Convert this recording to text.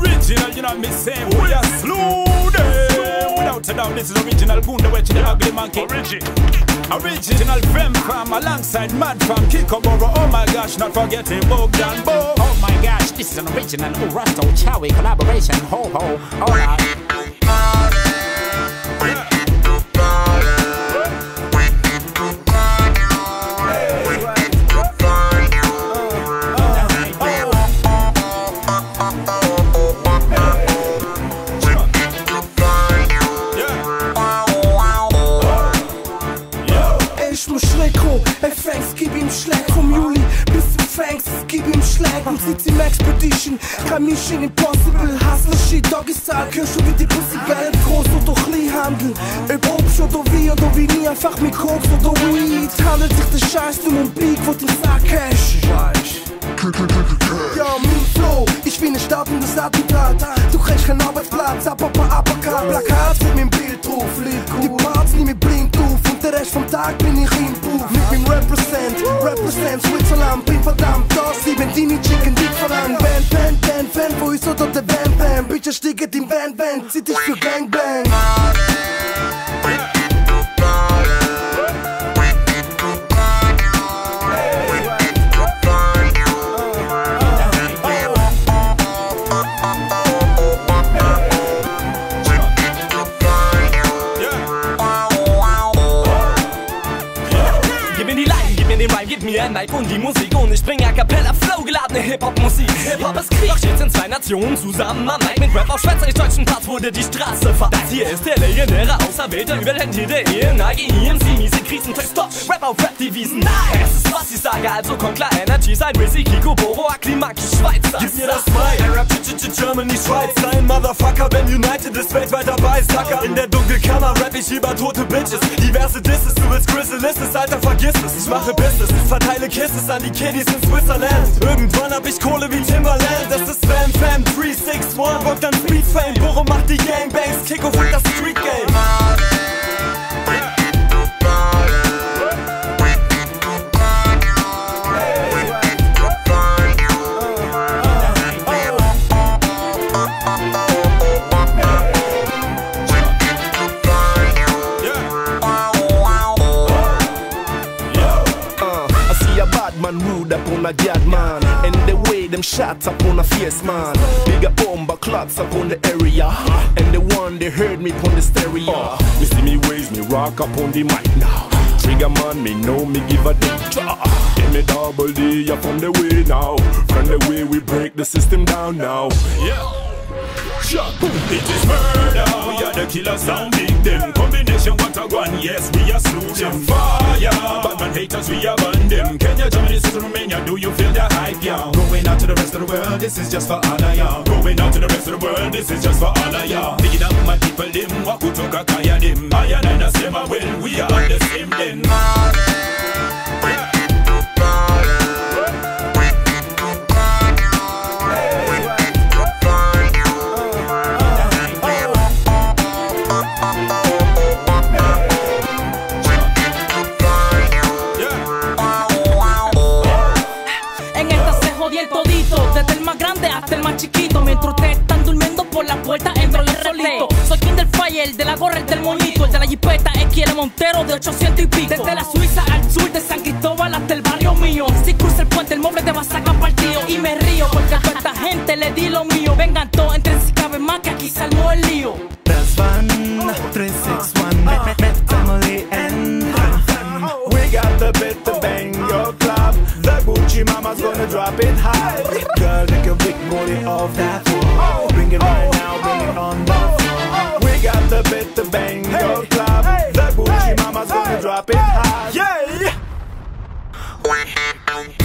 Original, you know me say, we are slew them. Without a doubt, this is original Gunda, which is the ugly monkey. Original VAM-FAM alongside Mad-Fam, Kikoboro, oh my gosh, not forgetting Bogdan Bo. Oh my gosh, this is an original Urasto Chawi collaboration, ho ho, alright. FX, gib ihm Schlag vom Juli bis zum Fangs, gib ihm Schlag und sitzt im Expedition, kein Mission Impossible, Hustler Shit, Doggy Style, Kirsch wie die Pussy, geil, groß und doch nie handeln, ob Obst oder wie nie, einfach mit Koks oder Weed, handelt sich der Scheiß nur Beat, wo den Sack Cash. Ja, mein Flow, ich bin ein startendes Attentat, du kriegst keinen Arbeitsplatz, Apaka, Plakat mit meinem Bild drauf, die Parts nie mit blinkt auf und der Rest vom Tag bin ich im Puff. Represent Switzerland, bin verdammt das, ich bin Dini Chicken, dick voran. Band, Fan, wo ist oder der VAM-FAM? Bitte steget im Band, zieht dich für Gangbang. Gib mir ein Mic und die Musik und ich bring a cappella Flow geladene Hip-Hop-Musik. Hip-Hop ist Krieg, doch jetzt sind zwei Nationen zusammen am Mic. Mit Rap auf schweizerisch-deutschen Parts wurde die Straße verpasst. Das hier ist der legendäre Auserwählte, Überhand hier der Ehrenage, EMC, miese Krisentext, Stop, Rap auf Rap-Devisen. Nein, es ist was ich sage, also kommt klar, Energy, sein Rizzi, Kikoboro, Aklimaki, Schweizer. Gib mir das Mic, Rap, Germany, Schweiz, sein Motherfucker, wenn United ist weltweit dabei, Sucker. In der Dunkelkammer rap ich über tote Bitches, diverse Disses, du willst Grizzle-Listes, Alter, vergiss es, ich mache Business. Verteile Kisses an die Kiddies in Switzerland. Irgendwann hab ich Kohle wie Timberland. Das ist VAM-FAM 361, Bogdan Speed Fame. Boro macht die Gangbangs, Kickoff und das Street Game. Man rude upon a god man, and the way them shots upon a fierce man. Bigger bomber clocks upon the area, and the one they heard me upon the stereo. You see me ways, me rock upon the mic now. Trigger man, me know me give a dick. Give me double D up on the way now. From the way we break the system down now. Yeah. It is murder, we are the killer sounding them. Combination what a one, yes we are slew them. Fire, bad man haters we are burn them. Kenya, Germany, Switzerland, Romania, do you feel the hype, y'all? Going out to the rest of the world, this is just for all of y'all. Going out to the rest of the world, this is just for all of y'all. Picking up my people, them, wakutoka kaya them. I and the same, I will, we are on the same then. Desde el más grande hasta el más chiquito, mientras ustedes están durmiendo por la puerta entro yo solito. Soy Kinda Fire, el de la gorra, el del monito, el de la jipeta, es el Montero de 800 y pico. Desde la Suiza al sur, de San Cristóbal hasta el barrio mío. Si cruza el puente, el moble te va a sacar partido. Y me río, porque a toda esta gente le di lo mío. Vengan todos, entren si caben más, que aquí salvo el lío. That's one, 361, met family and we got the bit to bang your club. The Gucci mama's gonna drop it high. Girl, take a big booty off that wall. Bring it right now, bring it on the floor. We got the bit to bang your club. The Gucci mama's gonna drop it high. Yeah.